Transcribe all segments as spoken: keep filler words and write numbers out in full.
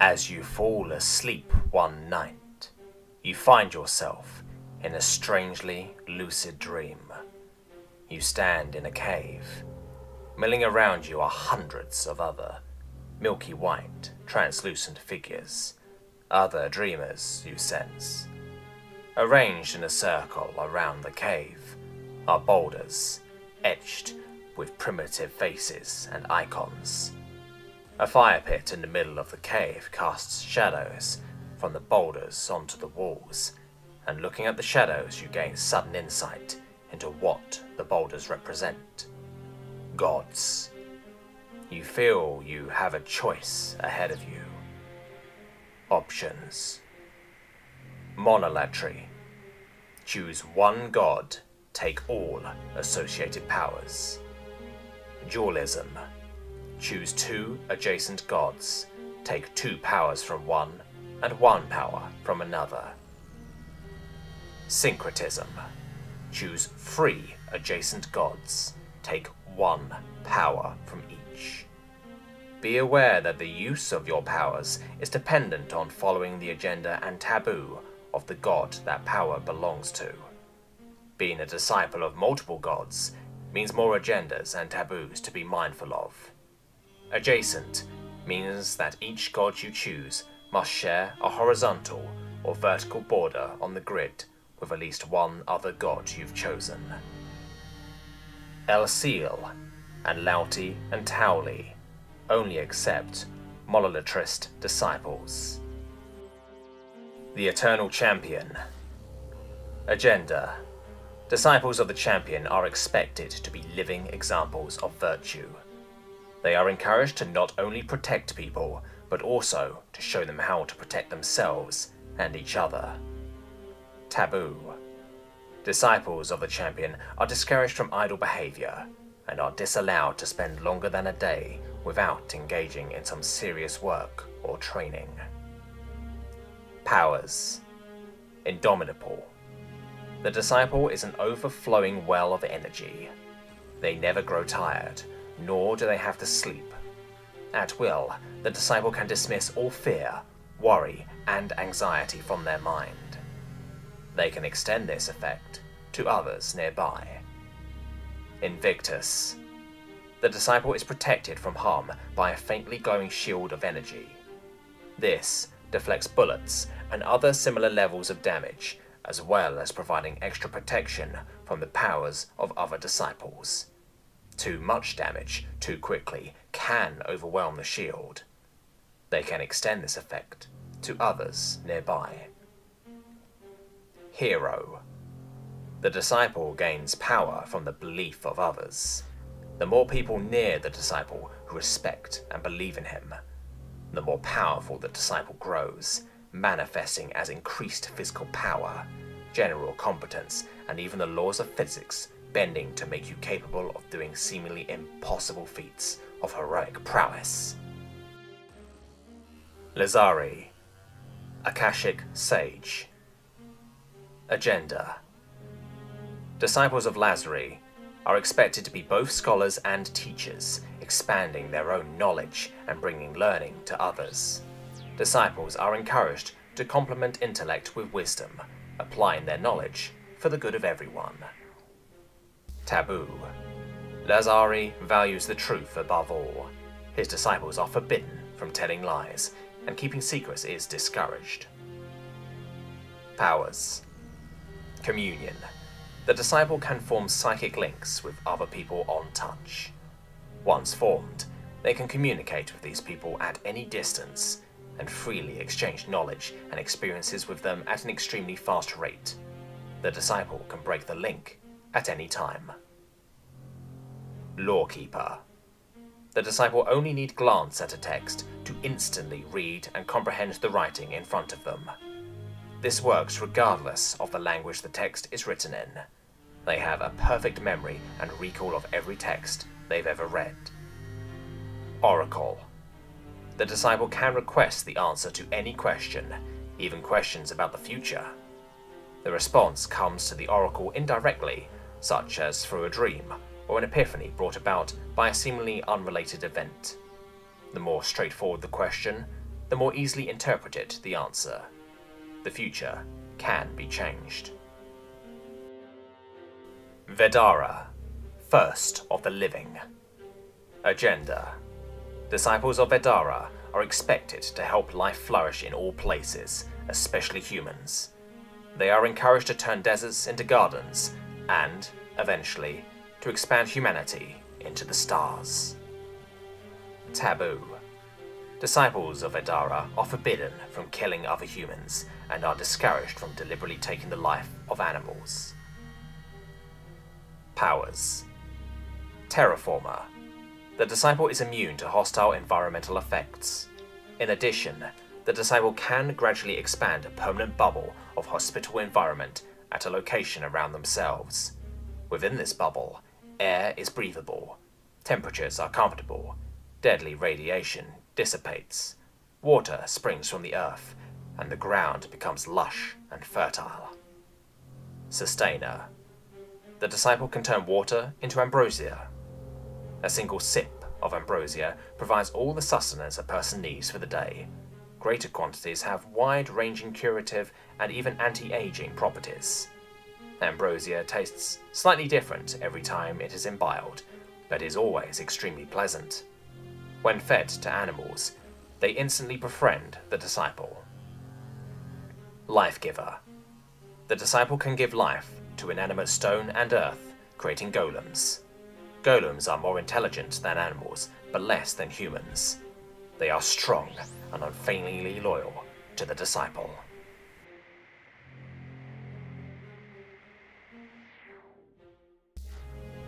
As you fall asleep one night, you find yourself in a strangely lucid dream. You stand in a cave. Milling around you are hundreds of other milky white, translucent figures, other dreamers, you sense. Arranged in a circle around the cave are boulders etched with primitive faces and icons. A fire pit in the middle of the cave casts shadows from the boulders onto the walls, and looking at the shadows you gain sudden insight into what the boulders represent. Gods. You feel you have a choice ahead of you. Options. Monolatry. Choose one god, take all associated powers. Dualism. Choose two adjacent gods, take two powers from one and one power from another. Syncretism. Choose three adjacent gods, take one power from each. Be aware that the use of your powers is dependent on following the agenda and taboo of the god that power belongs to. Being a disciple of multiple gods means more agendas and taboos to be mindful of. Adjacent means that each god you choose must share a horizontal or vertical border on the grid with at least one other god you've chosen. El-Seal and Lauti and Tauli only accept monolatrist disciples. The Eternal Champion. Agenda. Disciples of the Champion are expected to be living examples of virtue. They are encouraged to not only protect people, but also to show them how to protect themselves and each other. Taboo. Disciples of the Champion are discouraged from idle behavior and are disallowed to spend longer than a day without engaging in some serious work or training. Powers. Indomitable. The disciple is an overflowing well of energy. They never grow tired, nor do they have to sleep. At will, the disciple can dismiss all fear, worry, and anxiety from their mind. They can extend this effect to others nearby. Invictus. The disciple is protected from harm by a faintly glowing shield of energy. This deflects bullets and other similar levels of damage, as well as providing extra protection from the powers of other disciples. Too much damage too quickly can overwhelm the shield. They can extend this effect to others nearby. Hero. The disciple gains power from the belief of others. The more people near the disciple who respect and believe in him, the more powerful the disciple grows, manifesting as increased physical power, general competence, and even the laws of physics bending to make you capable of doing seemingly impossible feats of heroic prowess. Lazari, Akashic Sage. Agenda. Disciples of Lazari are expected to be both scholars and teachers, expanding their own knowledge and bringing learning to others. Disciples are encouraged to complement intellect with wisdom, applying their knowledge for the good of everyone. Taboo. Lazari values the truth above all. His disciples are forbidden from telling lies, and keeping secrets is discouraged. Powers. Communion. The disciple can form psychic links with other people on touch. Once formed, they can communicate with these people at any distance and freely exchange knowledge and experiences with them at an extremely fast rate. The disciple can break the link at any time. Lawkeeper. The disciple only need glance at a text to instantly read and comprehend the writing in front of them. This works regardless of the language the text is written in. They have a perfect memory and recall of every text they've ever read. Oracle. The disciple can request the answer to any question, even questions about the future. The response comes to the oracle indirectly, such as through a dream, or an epiphany brought about by a seemingly unrelated event. The more straightforward the question, the more easily interpreted the answer. The future can be changed. Vedara, first of the living. Agenda. Disciples of Vedara are expected to help life flourish in all places, especially humans. They are encouraged to turn deserts into gardens and, eventually, to expand humanity into the stars. Taboo. Disciples of Vedara are forbidden from killing other humans and are discouraged from deliberately taking the life of animals. Powers. Terraformer. The disciple is immune to hostile environmental effects. In addition, the disciple can gradually expand a permanent bubble of hospitable environment at a location around themselves. Within this bubble, air is breathable, temperatures are comfortable, deadly radiation dissipates, water springs from the earth, and the ground becomes lush and fertile. Sustainer. The disciple can turn water into ambrosia. A single sip of ambrosia provides all the sustenance a person needs for the day. Greater quantities have wide-ranging curative and even anti-aging properties. Ambrosia tastes slightly different every time it is imbibed, but is always extremely pleasant. When fed to animals, they instantly befriend the disciple. Life Giver. The disciple can give life to inanimate stone and earth, creating golems. Golems are more intelligent than animals, but less than humans. They are strong and unfailingly loyal to the disciple.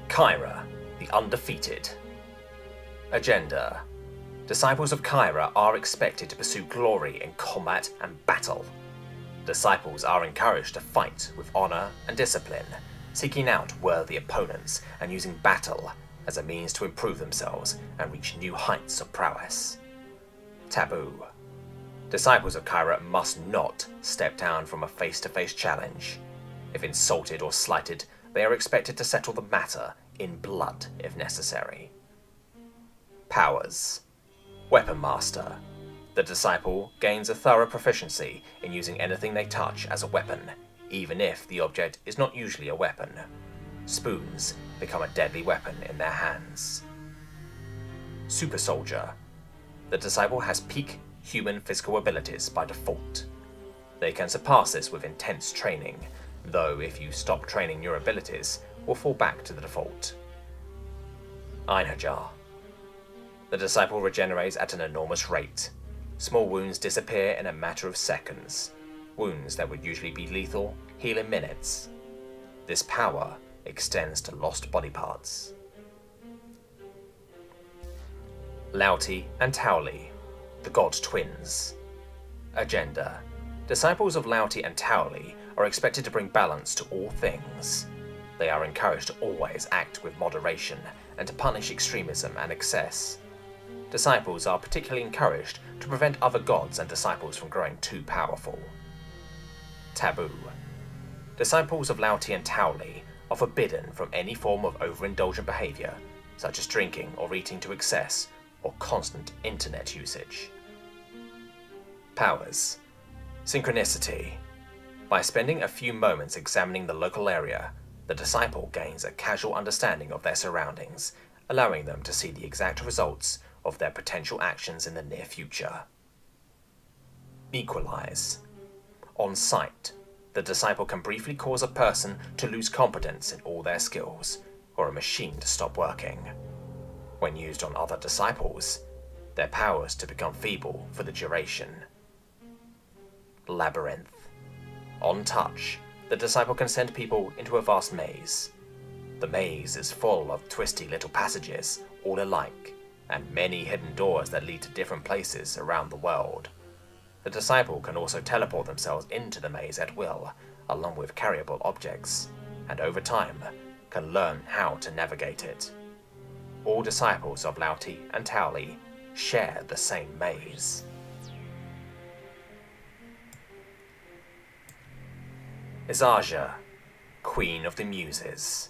Kyra, the Undefeated. Agenda. Disciples of Kyra are expected to pursue glory in combat and battle. Disciples are encouraged to fight with honor and discipline, seeking out worthy opponents and using battle as a means to improve themselves and reach new heights of prowess. Taboo. Disciples of Kyra must not step down from a face-to-face challenge. If insulted or slighted, they are expected to settle the matter in blood if necessary. Powers. Weapon Master. The disciple gains a thorough proficiency in using anything they touch as a weapon, even if the object is not usually a weapon. Spoons become a deadly weapon in their hands. Super Soldier. The disciple has peak human physical abilities by default. They can surpass this with intense training, though if you stop training your abilities, will fall back to the default. Einherjar. The disciple regenerates at an enormous rate. Small wounds disappear in a matter of seconds. Wounds that would usually be lethal heal in minutes. This power extends to lost body parts. Lauti and Tauli, the god twins. Agenda. Disciples of Lauti and Tauli are expected to bring balance to all things. They are encouraged to always act with moderation and to punish extremism and excess. Disciples are particularly encouraged to prevent other gods and disciples from growing too powerful. Taboo. Disciples of Lauti and Tauli are forbidden from any form of overindulgent behaviour, such as drinking or eating to excess, or constant internet usage. Powers. Synchronicity. By spending a few moments examining the local area, the disciple gains a casual understanding of their surroundings, allowing them to see the exact results of their potential actions in the near future. Equalize. On sight, the disciple can briefly cause a person to lose competence in all their skills, or a machine to stop working. When used on other disciples, their powers to become feeble for the duration. Labyrinth. On touch, the disciple can send people into a vast maze. The maze is full of twisty little passages, all alike, and many hidden doors that lead to different places around the world. The disciple can also teleport themselves into the maze at will, along with carryable objects, and over time, can learn how to navigate it. All disciples of Lauti and Tauli share the same maze. Azaja, Queen of the Muses.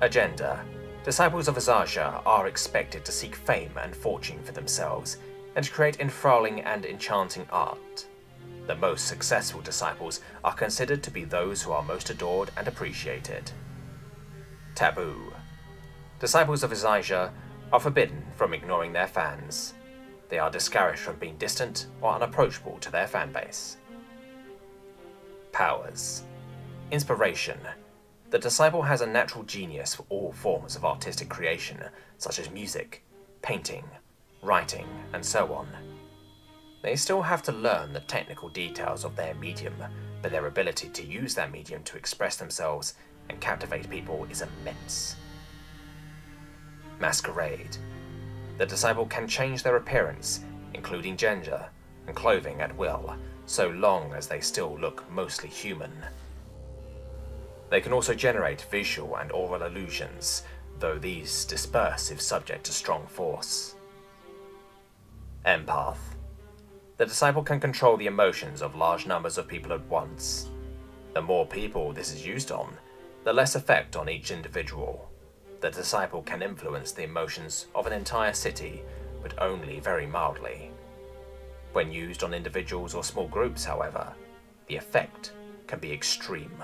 Agenda. Disciples of Azaja are expected to seek fame and fortune for themselves, and create enthralling and enchanting art. The most successful disciples are considered to be those who are most adored and appreciated. Taboo. Disciples of Elijah are forbidden from ignoring their fans. They are discouraged from being distant or unapproachable to their fanbase. Powers. Inspiration. The disciple has a natural genius for all forms of artistic creation, such as music, painting, writing, and so on. They still have to learn the technical details of their medium, but their ability to use that medium to express themselves and captivate people is immense. Masquerade. The disciple can change their appearance, including gender and clothing at will, so long as they still look mostly human. They can also generate visual and oral illusions, though these disperse if subject to strong force. Empath. The disciple can control the emotions of large numbers of people at once. The more people this is used on, the less effect on each individual. The disciple can influence the emotions of an entire city, but only very mildly. When used on individuals or small groups, however, the effect can be extreme.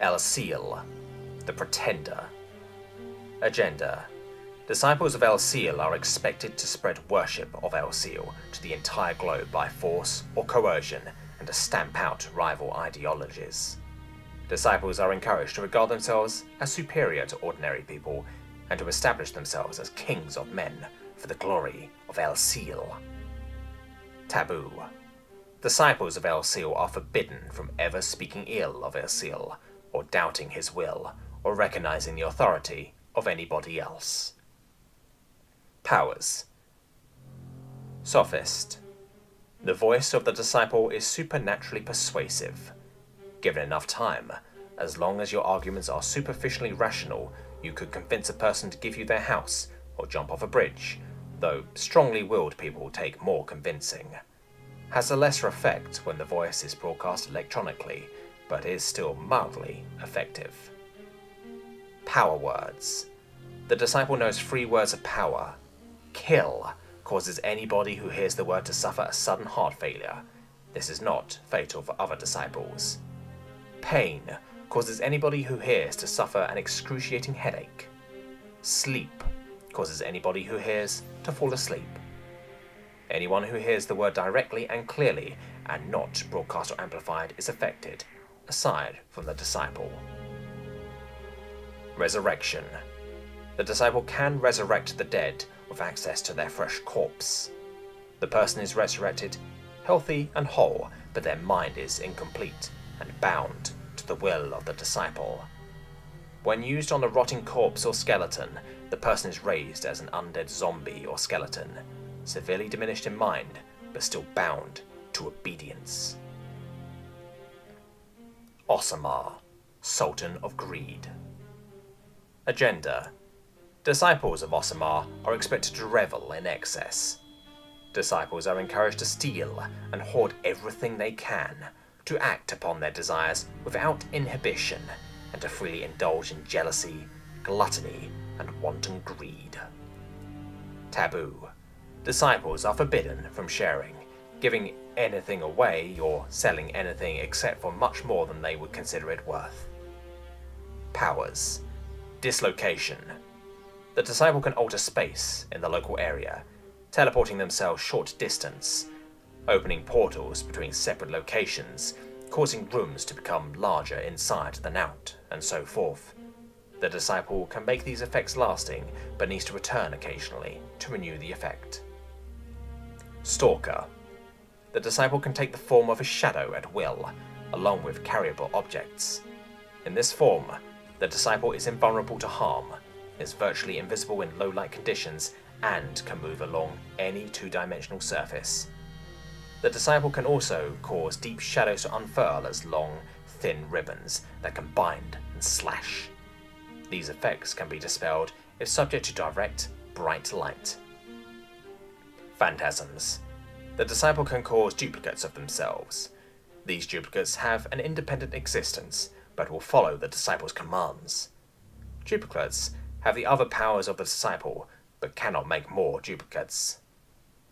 El Seal, the Pretender. Agenda. Disciples of El Seal are expected to spread worship of El Seal to the entire globe by force or coercion and to stamp out rival ideologies. Disciples are encouraged to regard themselves as superior to ordinary people and to establish themselves as kings of men for the glory of El Seal. Taboo. Disciples of El Seal are forbidden from ever speaking ill of El Seal or doubting his will or recognizing the authority of anybody else. Powers. Sophist. The voice of the disciple is supernaturally persuasive. Given enough time, as long as your arguments are superficially rational, you could convince a person to give you their house or jump off a bridge, though strongly-willed people take more convincing. Has a lesser effect when the voice is broadcast electronically, but is still mildly effective. Power words. The disciple knows three words of power. Kill causes anybody who hears the word to suffer a sudden heart failure. This is not fatal for other disciples. Pain causes anybody who hears to suffer an excruciating headache. Sleep causes anybody who hears to fall asleep. Anyone who hears the word directly and clearly and not broadcast or amplified is affected, aside from the disciple. Resurrection. The disciple can resurrect the dead with access to their fresh corpse. The person is resurrected, healthy and whole, but their mind is incomplete and bound to the will of the disciple. When used on a rotting corpse or skeleton, the person is raised as an undead zombie or skeleton, severely diminished in mind, but still bound to obedience. Osamar, Sultan of Greed. Agenda. Disciples of Osamar are expected to revel in excess. Disciples are encouraged to steal and hoard everything they can, to act upon their desires without inhibition, and to freely indulge in jealousy, gluttony, and wanton greed. Taboo. Disciples are forbidden from sharing, giving anything away, or selling anything except for much more than they would consider it worth. Powers. Dislocation. The disciple can alter space in the local area, teleporting themselves short distance, opening portals between separate locations, causing rooms to become larger inside than out, and so forth. The disciple can make these effects lasting, but needs to return occasionally to renew the effect. Stalker. The disciple can take the form of a shadow at will, along with carryable objects. In this form, the disciple is invulnerable to harm, is virtually invisible in low light conditions, and can move along any two-dimensional surface. The disciple can also cause deep shadows to unfurl as long, thin ribbons that can bind and slash. These effects can be dispelled if subject to direct, bright light. Phantasms. The disciple can cause duplicates of themselves. These duplicates have an independent existence, but will follow the disciple's commands. Duplicates have the other powers of the disciple, but cannot make more duplicates.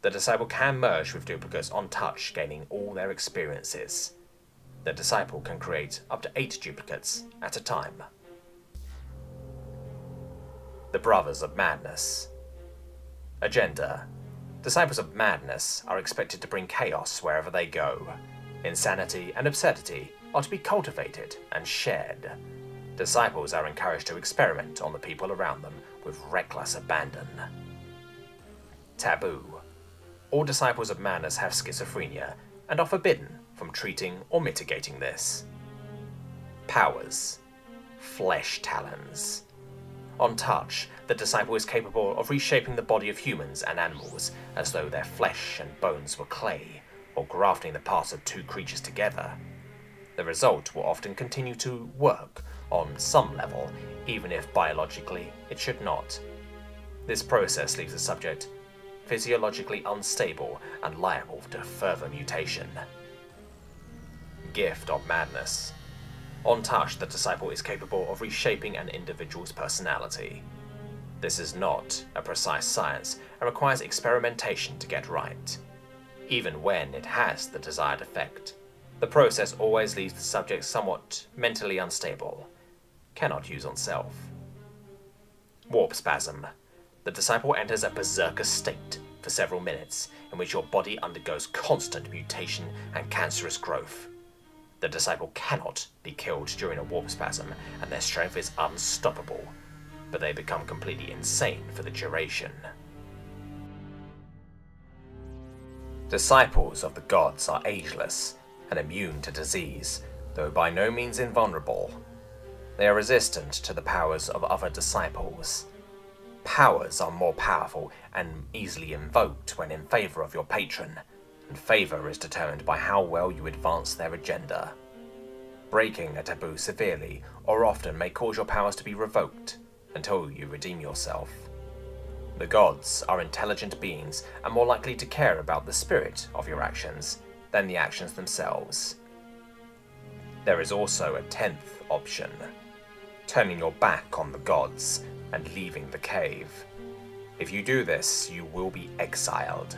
The disciple can merge with duplicates on touch, gaining all their experiences. The disciple can create up to eight duplicates at a time. The Brothers of Madness. Agenda. Disciples of Madness are expected to bring chaos wherever they go. Insanity and absurdity are to be cultivated and shared. Disciples are encouraged to experiment on the people around them with reckless abandon. Taboo. All Disciples of Madness have schizophrenia and are forbidden from treating or mitigating this. Powers. Flesh talons. On touch, the disciple is capable of reshaping the body of humans and animals as though their flesh and bones were clay, or grafting the parts of two creatures together. The result will often continue to work on some level, even if biologically it should not. This process leaves the subject physiologically unstable and liable to further mutation. Gift of Madness. On touch, the disciple is capable of reshaping an individual's personality. This is not a precise science and requires experimentation to get right. Even when it has the desired effect, the process always leaves the subject somewhat mentally unstable, cannot use on self. Warp Spasm. The disciple enters a berserker state for several minutes, in which your body undergoes constant mutation and cancerous growth. The disciple cannot be killed during a warp spasm, and their strength is unstoppable, but they become completely insane for the duration. Disciples of the Gods are ageless and immune to disease, though by no means invulnerable. They are resistant to the powers of other disciples. Powers are more powerful and easily invoked when in favor of your patron, and favour is determined by how well you advance their agenda. Breaking a taboo severely or often may cause your powers to be revoked until you redeem yourself. The gods are intelligent beings and more likely to care about the spirit of your actions than the actions themselves. There is also a tenth option, turning your back on the gods and leaving the cave. If you do this, you will be exiled,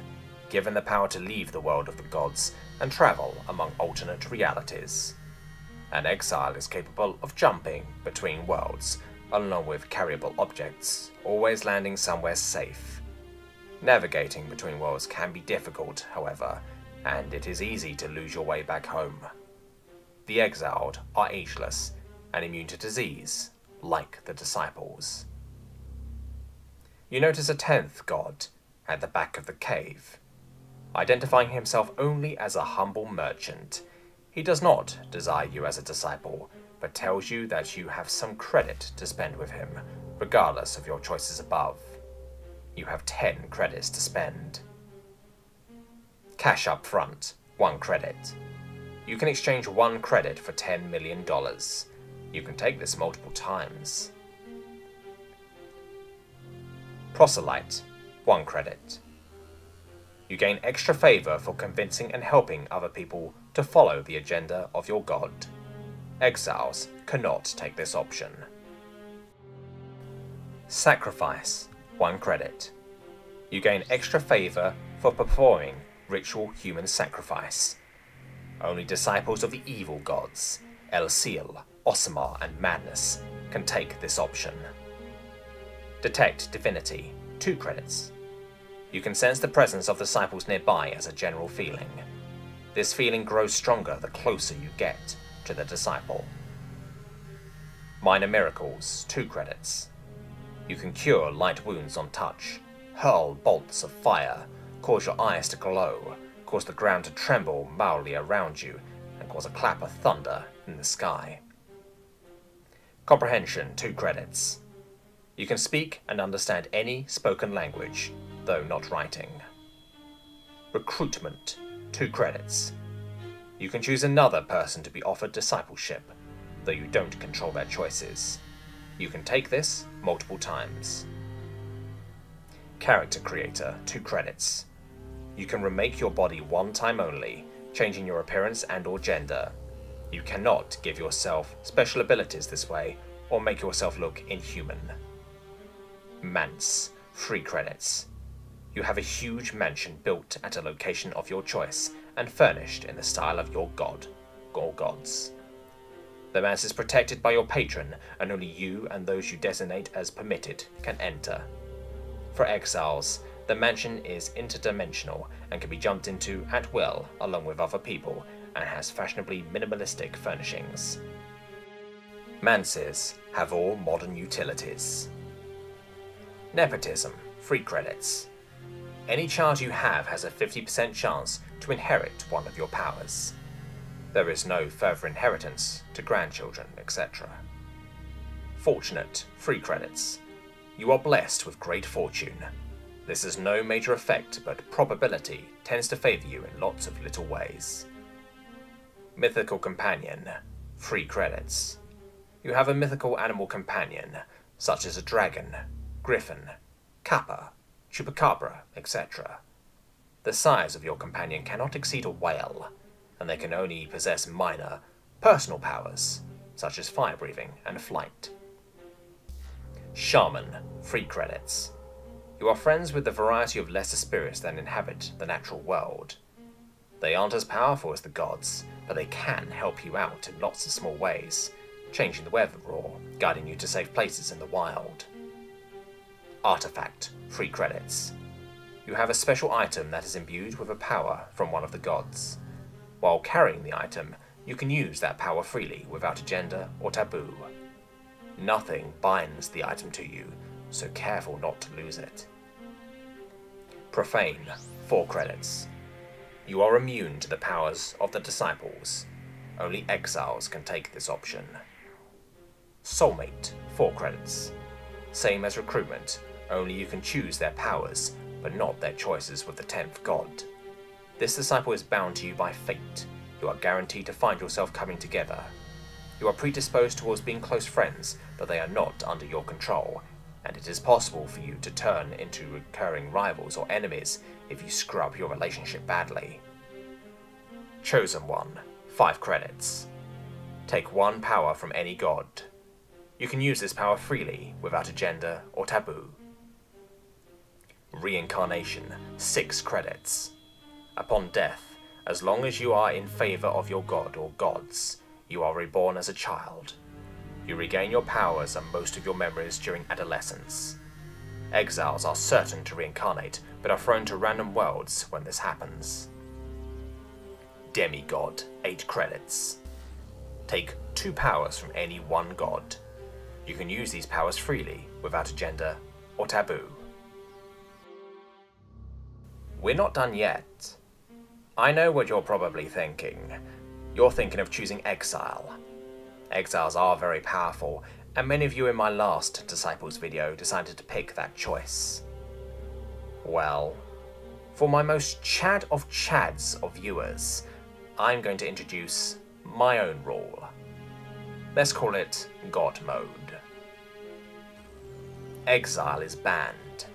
given the power to leave the world of the gods and travel among alternate realities. An exile is capable of jumping between worlds, along with carryable objects, always landing somewhere safe. Navigating between worlds can be difficult, however, and it is easy to lose your way back home. The exiled are ageless and immune to disease, like the disciples. You notice a tenth god at the back of the cave. Identifying himself only as a humble merchant, he does not desire you as a disciple, but tells you that you have some credit to spend with him, regardless of your choices above. You have ten credits to spend. Cash up front, one credit. You can exchange one credit for ten million dollars. You can take this multiple times. Proselyte, one credit. You gain extra favour for convincing and helping other people to follow the agenda of your god. Exiles cannot take this option. Sacrifice, one credit. You gain extra favour for performing ritual human sacrifice. Only disciples of the evil gods, El Seal, Osamar and Madness, can take this option. Detect Divinity, two credits. You can sense the presence of disciples nearby as a general feeling. This feeling grows stronger the closer you get to the disciple. Minor Miracles, two credits. You can cure light wounds on touch, hurl bolts of fire, cause your eyes to glow, cause the ground to tremble mildly around you, and cause a clap of thunder in the sky. Comprehension, two credits. You can speak and understand any spoken language, though not writing. Recruitment, two credits. You can choose another person to be offered discipleship, though you don't control their choices. You can take this multiple times. Character Creator, two credits. You can remake your body one time only, changing your appearance and or gender. You cannot give yourself special abilities this way, or make yourself look inhuman. Manse, Free credits. You have a huge mansion built at a location of your choice and furnished in the style of your god or gods. The manse is protected by your patron, and only you and those you designate as permitted can enter. For exiles, the mansion is interdimensional and can be jumped into at will along with other people, and has fashionably minimalistic furnishings. Manses have all modern utilities. Nepotism, free credits. Any child you have has a fifty percent chance to inherit one of your powers. There is no further inheritance to grandchildren, et cetera. Fortunate, free credits. You are blessed with great fortune. This has no major effect, but probability tends to favour you in lots of little ways. Mythical companion, free credits. You have a mythical animal companion, such as a dragon, griffin, kappa, chupacabra, et cetera. The size of your companion cannot exceed a whale, and they can only possess minor, personal powers, such as fire breathing and flight. Shaman, free credits. You are friends with a variety of lesser spirits that inhabit the natural world. They aren't as powerful as the gods, but they can help you out in lots of small ways, changing the weather or guiding you to safe places in the wild. Artifact, free credits. You have a special item that is imbued with a power from one of the gods. While carrying the item, you can use that power freely without agenda or taboo. Nothing binds the item to you, so careful not to lose it. Profane, four credits. You are immune to the powers of the disciples. Only exiles can take this option. Soulmate, four credits. Same as recruitment, only you can choose their powers, but not their choices with the tenth god. This disciple is bound to you by fate. You are guaranteed to find yourself coming together. You are predisposed towards being close friends, but they are not under your control, and it is possible for you to turn into recurring rivals or enemies if you screw up your relationship badly. Chosen One, five credits. Take one power from any god. You can use this power freely, without agenda or taboo. Reincarnation, six credits. Upon death, as long as you are in favour of your god or gods, you are reborn as a child. You regain your powers and most of your memories during adolescence. Exiles are certain to reincarnate, but are thrown to random worlds when this happens. Demigod, eight credits. Take two powers from any one god. You can use these powers freely, without agenda or taboo. We're not done yet. I know what you're probably thinking. You're thinking of choosing exile. Exiles are very powerful, and many of you in my last Disciples video decided to pick that choice. Well, for my most Chad of Chads of viewers, I'm going to introduce my own rule. Let's call it God Mode. Exile is banned.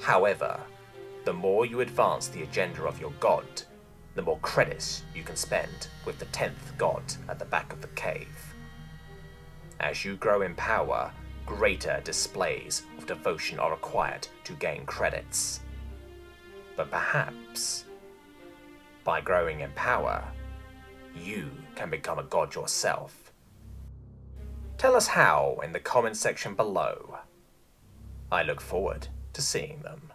However, the more you advance the agenda of your god, the more credits you can spend with the tenth god at the back of the cave. As you grow in power, greater displays of devotion are required to gain credits. But perhaps, by growing in power, you can become a god yourself. Tell us how in the comments section below. I look forward to seeing them.